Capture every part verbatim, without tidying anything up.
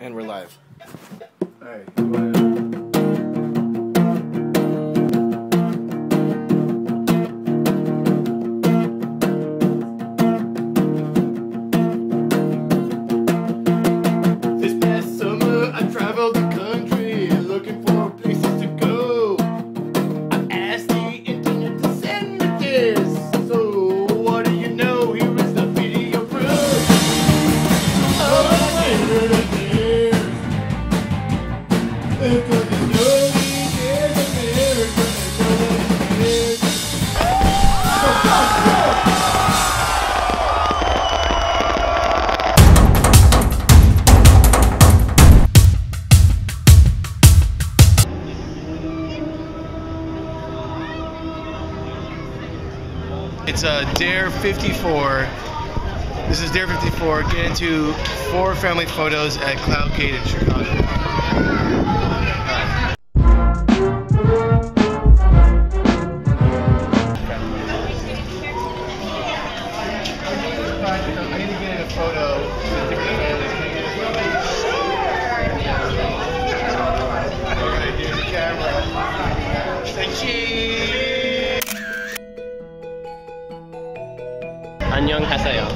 And we're live. All right. This past summer, I traveled the country looking for places to go. I asked the internet to send me this. So, what do you know? Here is the video proof. Oh, my God. It's a Dare fifty-four. This is Dare fifty-four. Get into four family photos at Cloud Gate in Chicago. I need to get in a photo with different families. Can I get a photo? Sure! Alright, here's the camera. Say cheese! Annyeonghaseyo.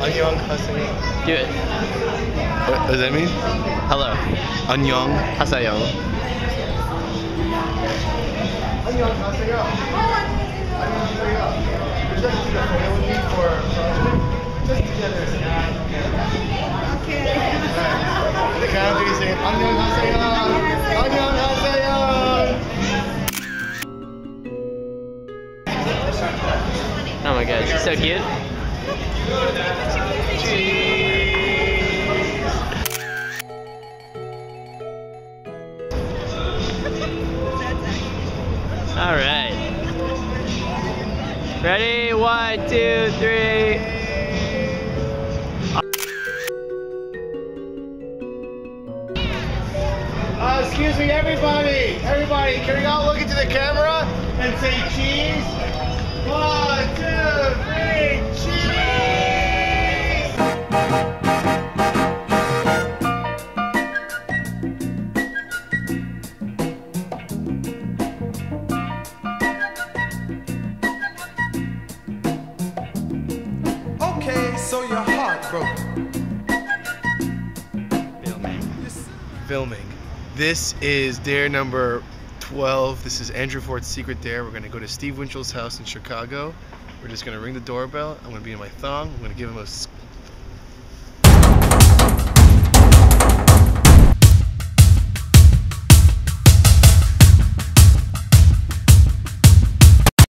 Annyeonghaseyo. Do it. What does that mean? Hello. Annyeonghaseyo. Annyeonghaseyo. Annyeonghaseyo. Just to get there, we need for just together. Okay. Right. The count is saying, "Annyeonghaseyo, Annyeonghaseyo." Oh my God, she's so cute. Cheese. All right. Ready? One, two, three. Uh, excuse me, everybody. Everybody, can we all look into the camera and say cheese? One, two, three. So your heart broke. Filming. Filming. This is Dare number twelve. This is Andrew Ford's secret dare. We're gonna go to Steve Winchell's house in Chicago. We're just gonna ring the doorbell. I'm gonna be in my thong. I'm gonna give him a